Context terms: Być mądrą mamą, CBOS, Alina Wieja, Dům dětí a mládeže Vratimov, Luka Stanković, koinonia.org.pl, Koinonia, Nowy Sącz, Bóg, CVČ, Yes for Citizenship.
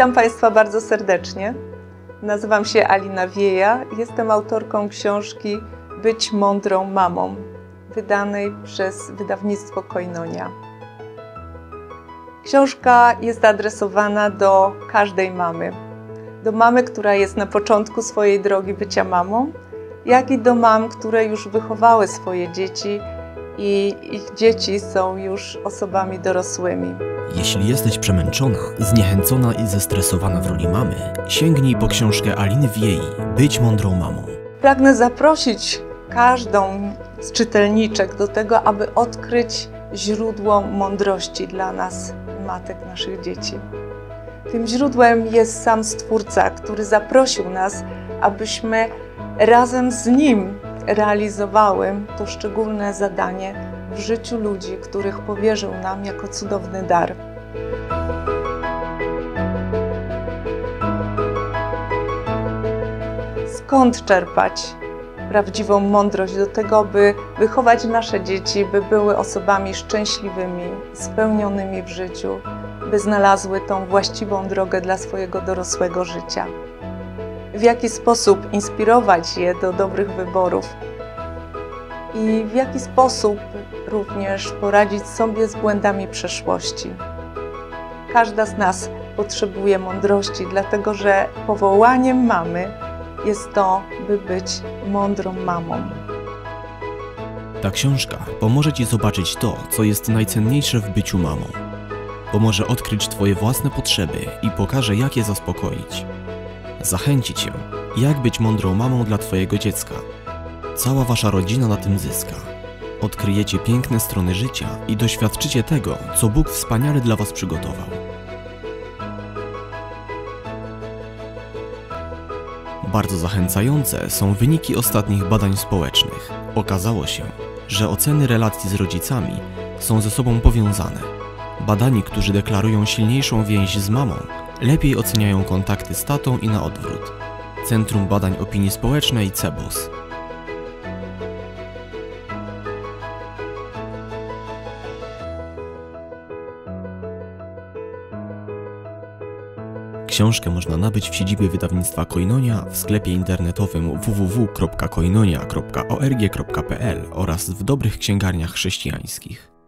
Witam Państwa bardzo serdecznie. Nazywam się Alina Wieja. Jestem autorką książki Być mądrą mamą, wydanej przez wydawnictwo Koinonia. Książka jest adresowana do każdej mamy. Do mamy, która jest na początku swojej drogi bycia mamą, jak i do mam, które już wychowały swoje dzieci i ich dzieci są już osobami dorosłymi. Jeśli jesteś przemęczona, zniechęcona i zestresowana w roli mamy, sięgnij po książkę Aliny Wiei Być mądrą mamą. Pragnę zaprosić każdą z czytelniczek do tego, aby odkryć źródło mądrości dla nas, matek naszych dzieci. Tym źródłem jest sam Stwórca, który zaprosił nas, abyśmy razem z Nim realizowały to szczególne zadanie w życiu ludzi, których powierzył nam jako cudowny dar. Skąd czerpać prawdziwą mądrość do tego, by wychować nasze dzieci, by były osobami szczęśliwymi, spełnionymi w życiu, by znalazły tą właściwą drogę dla swojego dorosłego życia? W jaki sposób inspirować je do dobrych wyborów i w jaki sposób również poradzić sobie z błędami przeszłości? Każda z nas potrzebuje mądrości, dlatego że powołaniem mamy jest to, by być mądrą mamą. Ta książka pomoże Ci zobaczyć to, co jest najcenniejsze w byciu mamą. Pomoże odkryć Twoje własne potrzeby i pokaże, jak je zaspokoić. Zachęci Cię, jak być mądrą mamą dla Twojego dziecka. Cała Wasza rodzina na tym zyska. Odkryjecie piękne strony życia i doświadczycie tego, co Bóg wspaniale dla Was przygotował. Bardzo zachęcające są wyniki ostatnich badań społecznych. Okazało się, że oceny relacji z rodzicami są ze sobą powiązane. Badani, którzy deklarują silniejszą więź z mamą, lepiej oceniają kontakty z tatą i na odwrót. Centrum Badań Opinii Społecznej CBOS. Książkę można nabyć w siedzibie wydawnictwa Koinonia, w sklepie internetowym www.koinonia.org.pl oraz w dobrych księgarniach chrześcijańskich.